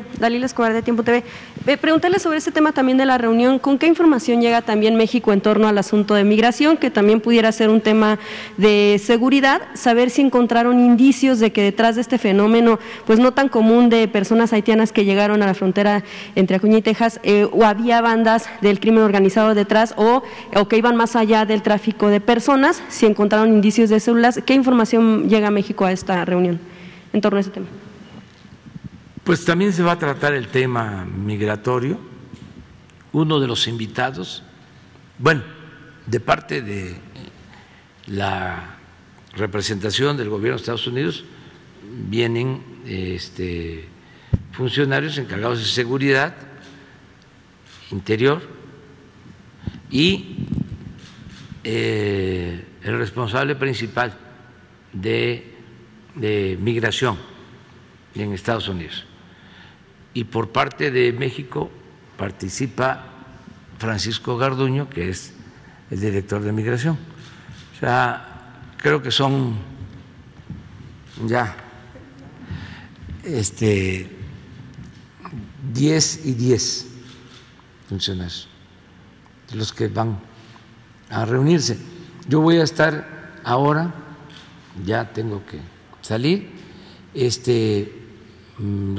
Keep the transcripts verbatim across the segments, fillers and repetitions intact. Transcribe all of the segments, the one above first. Mira, Dalila Escobar de Tiempo T V. Eh, preguntarle sobre este tema también de la reunión. ¿Con qué información llega también México en torno al asunto de migración, que también pudiera ser un tema de seguridad? Saber si encontraron indicios de que detrás de este fenómeno, pues no tan común, de personas haitianas que llegaron a la frontera entre Acuña y Texas, eh, o había bandas del crimen organizado detrás, o, o que iban más allá del tráfico de personas, si encontraron indicios de células. ¿Qué información llega a México a esta reunión en torno a este tema? Pues también se va a tratar el tema migratorio. Uno de los invitados, bueno, de parte de la representación del gobierno de Estados Unidos, vienen este, funcionarios encargados de seguridad interior y eh, el responsable principal de, de migración en Estados Unidos. Y por parte de México participa Francisco Garduño, que es el director de migración. O sea, creo que son ya este diez y diez funcionarios los que van a reunirse. Yo voy a estar ahora, ya tengo que salir, este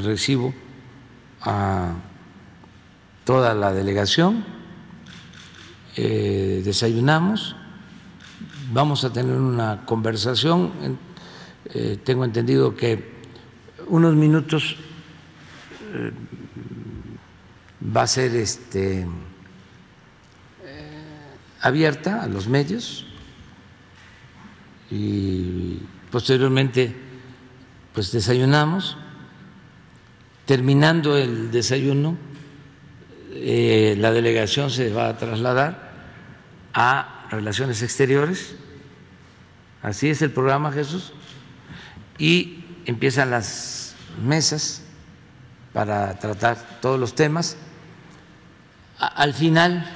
recibo a toda la delegación, eh, desayunamos, vamos a tener una conversación, eh, tengo entendido que unos minutos eh, va a ser este, eh, abierta a los medios y posteriormente pues desayunamos. Terminando el desayuno, eh, la delegación se va a trasladar a Relaciones Exteriores, así es el programa, Jesús, y empiezan las mesas para tratar todos los temas. Al final,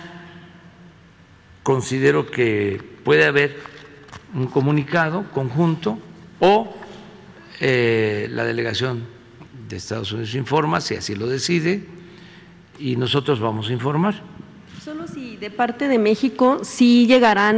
considero que puede haber un comunicado conjunto o eh, la delegación de Estados Unidos informa, si así lo decide, y nosotros vamos a informar. Solo si de parte de México sí llegarán